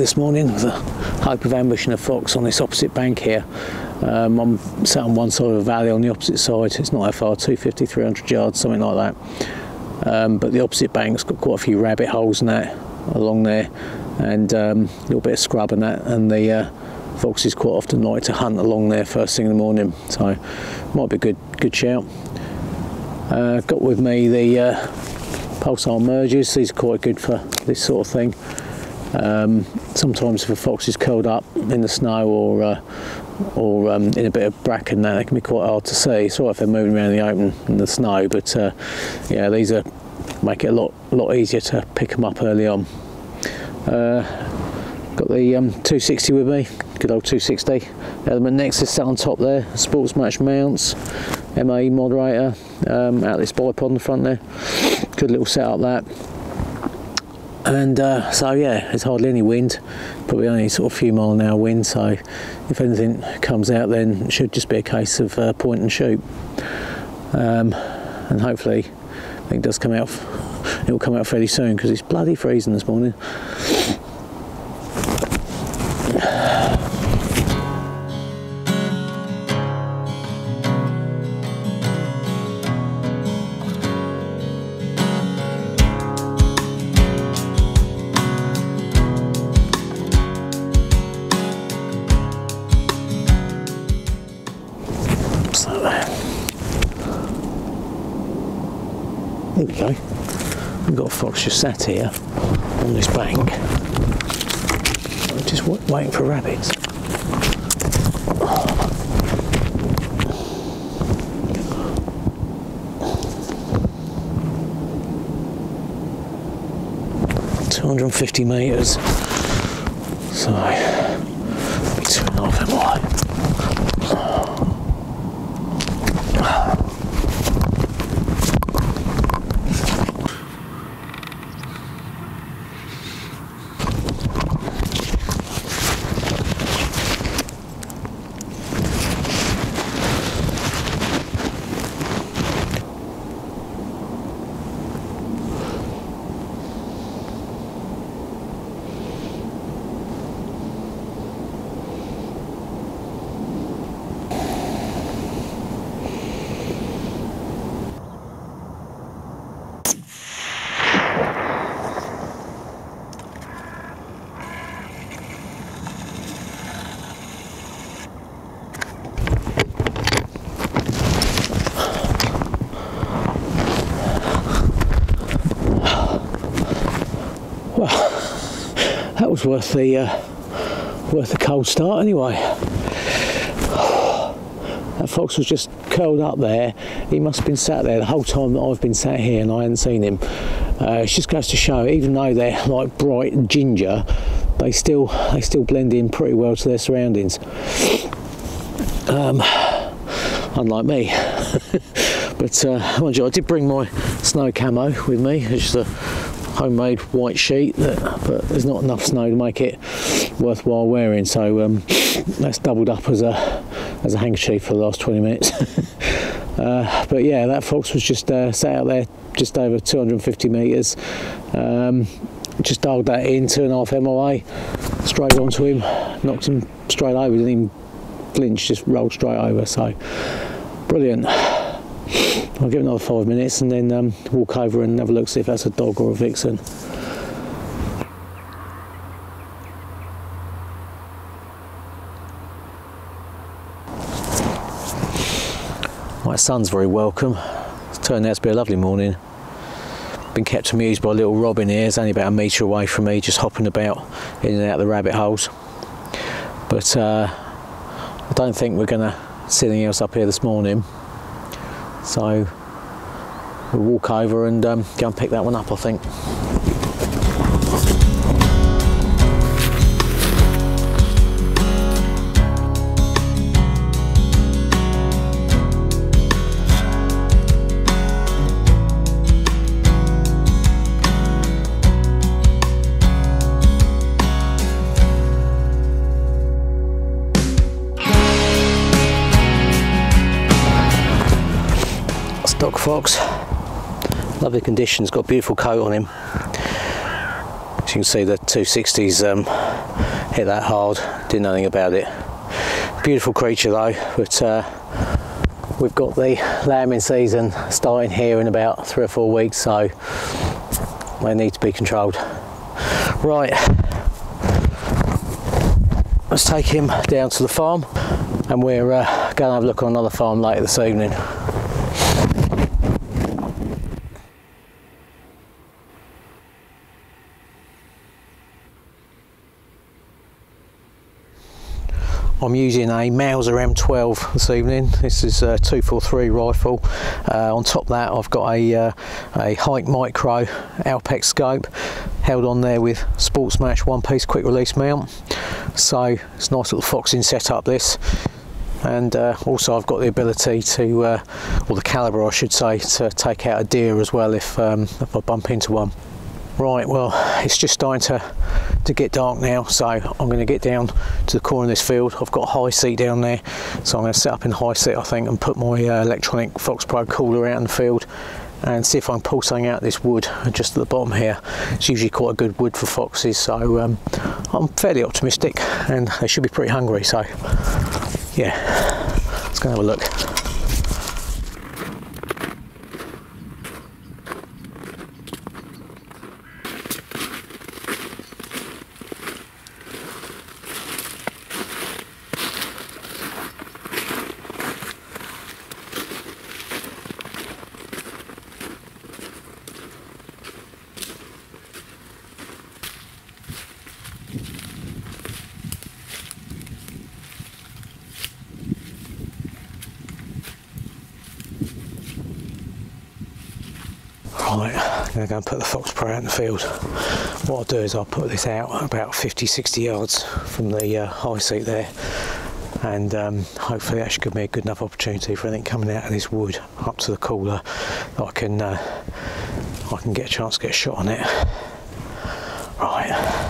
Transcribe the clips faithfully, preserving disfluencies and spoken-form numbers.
this morning. There's a hyperventilation of Fox on this opposite bank here. Um, I'm sat on one side of a valley, on the opposite side. It's not that far, two fifty, three hundred yards, something like that. Um, but the opposite bank's got quite a few rabbit holes and that along there, and um, a little bit of scrub and that. And the uh, foxes quite often like to hunt along there first thing in the morning, so might be a good, good shout. Uh, got with me the uh, Pulse High Mergers. These are quite good for this sort of thing. Um, sometimes if a fox is curled up in the snow or uh, or um, in a bit of bracken, they can be quite hard to see. It's all right if they're moving around the open in the snow, but uh, yeah, these are make it a lot lot easier to pick them up early on. Uh, got the um, two sixty with me, good old two sixty. Element Nexus sat on top there. Sports Match mounts, M A E moderator, um, out this bipod in the front there. Good little setup that. And uh, so yeah, there's hardly any wind, probably only sort of few mile an hour wind, so if anything comes out then it should just be a case of uh, point and shoot. Um, and hopefully I think it does come out, it will come out fairly soon because it's bloody freezing this morning. There we go. We've got a fox just sat here on this bank. I'm just waiting for rabbits. two hundred fifty metres. So, two and a half and wide. That was worth the uh, worth the cold start anyway. That fox was just curled up there. He must have been sat there the whole time that I've been sat here and I hadn't seen him. Uh, it just goes to show, even though they're like bright and ginger, they still they still blend in pretty well to their surroundings. Um, unlike me. But uh, mind you, I did bring my snow camo with me, which is a homemade white sheet that, but there's not enough snow to make it worthwhile wearing, so um, that's doubled up as a as a handkerchief for the last twenty minutes. Uh, but yeah, that fox was just uh, sat out there just over two hundred fifty metres, um, just dialed that in, two and a half M O A, straight onto him, knocked him straight over, didn't even flinch, just rolled straight over, so brilliant. I'll give it another five minutes and then um, walk over and have a look, see if that's a dog or a vixen. My sun's very welcome. It's turned out to be a lovely morning. Been kept amused by a little robin here. It's only about a metre away from me, just hopping about in and out of the rabbit holes. But uh, I don't think we're going to see anything else up here this morning. So we'll walk over and um, go and pick that one up, I think. Doc Fox, lovely conditions, got a beautiful coat on him. you can see the two sixties um, hit that hard, did nothing about it. Beautiful creature though, but uh, we've got the lambing season starting here in about three or four weeks, so they need to be controlled. Right, let's take him down to the farm and we're uh, going to have a look on another farm later this evening. I'm using a Mauser M twelve this evening. This is a two forty-three rifle. Uh, on top of that, I've got a, uh, a HikMicro Alpex scope held on there with Sports Match one-piece quick release mount. So it's a nice little foxing setup, this. And uh, also, I've got the ability to, uh, or the calibre, I should say, to take out a deer as well if um, if I bump into one. Right, well, it's just starting to to get dark now, so I'm going to get down to the corner of this field. I've got a high seat down there, so I'm going to set up in high seat, I think, and put my uh, electronic Fox Pro cooler out in the field and see if I can pull something out of this wood just at the bottom here. It's usually quite a good wood for foxes, so um, I'm fairly optimistic, and they should be pretty hungry, so yeah, let's go have a look. Right, I'm going to go and put the Fox Pro out in the field. What I'll do is I'll put this out about fifty sixty yards from the uh, high seat there, and um, hopefully that should give me a good enough opportunity for anything coming out of this wood up to the cooler that I can, uh, I can get a chance to get a shot on it. Right.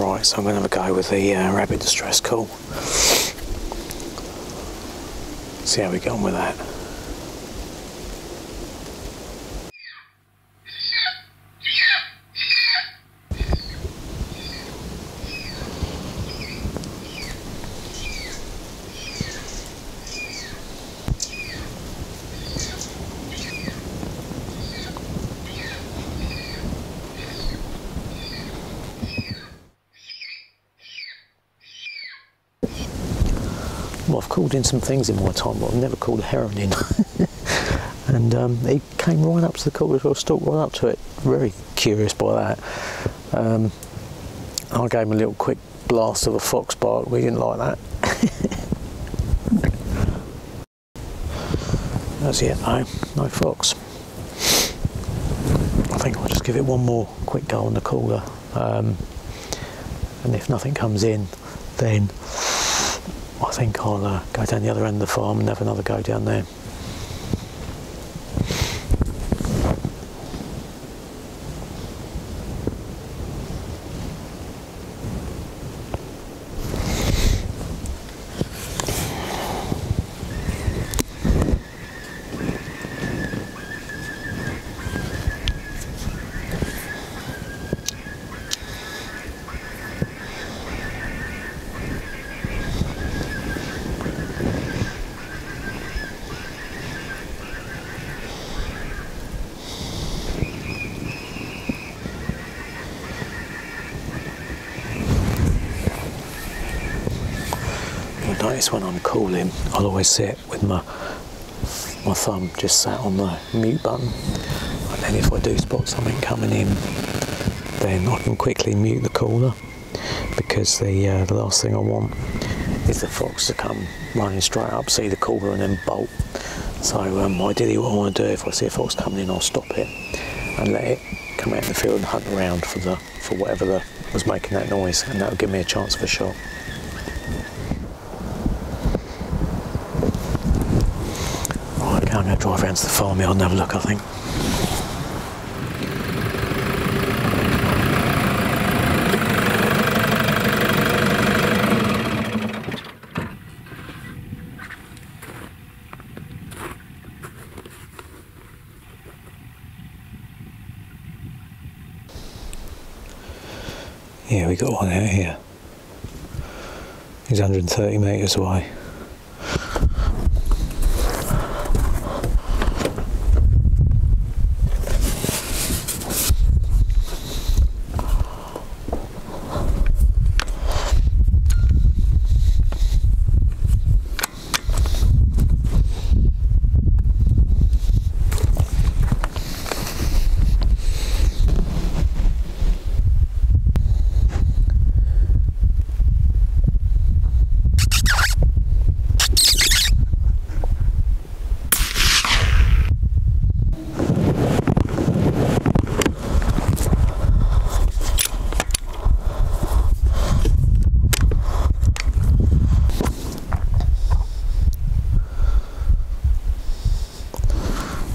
Right, so I'm going to have a go with the uh, rabbit distress call. See how we get on with that. Well, I've called in some things in my time, but I've never called a heron in. And um, he came right up to the call as well, stalked right up to it. Very curious by that. Um, I gave him a little quick blast of a fox bark. We didn't like that. That's it, no, no fox. I think I'll just give it one more quick go on the caller. Um, and if nothing comes in, then I think I'll uh, go down the other end of the farm and have another go down there. Notice when I'm calling, I'll always sit with my my thumb just sat on the mute button, and then if I do spot something coming in, then I can quickly mute the caller, because the uh, the last thing I want is the Fox to come running straight up, see the corner and then bolt. So um, ideally what I want to do, if I see a Fox coming in, I'll stop it and let it come out in the field and hunt around for the for whatever the, was making that noise, and that'll give me a chance for a shot. Right, okay, I'm going to drive around to the farmyard and have a look, I think. Yeah, we got one out here. He's one hundred thirty metres away.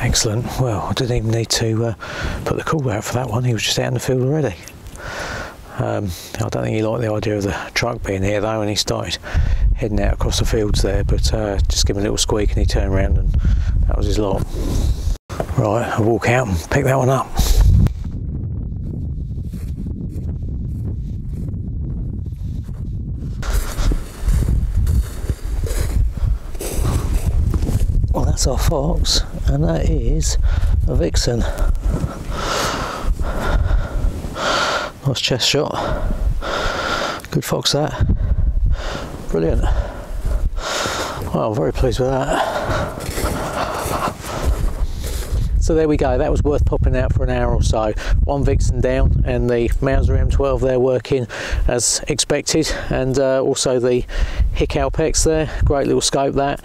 Excellent. Well, I didn't even need to uh, put the call out for that one. He was just out in the field already. Um, I don't think he liked the idea of the truck being here though, and he started heading out across the fields there, but uh, just give him a little squeak and he turned around and that was his lot. Right, I'll walk out and pick that one up. Well, that's our fox. And that is a vixen. Nice chest shot. Good fox that. Brilliant. Well, I'm very pleased with that. So there we go. That was worth popping out for an hour or so. One vixen down, and the Mauser M twelve there working as expected, and uh, also the HikMicro Alpex there. Great little scope that.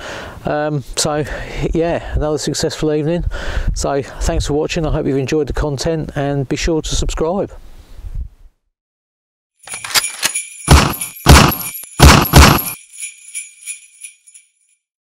Um, so yeah, another successful evening. So thanks for watching. I hope you've enjoyed the content, and be sure to subscribe.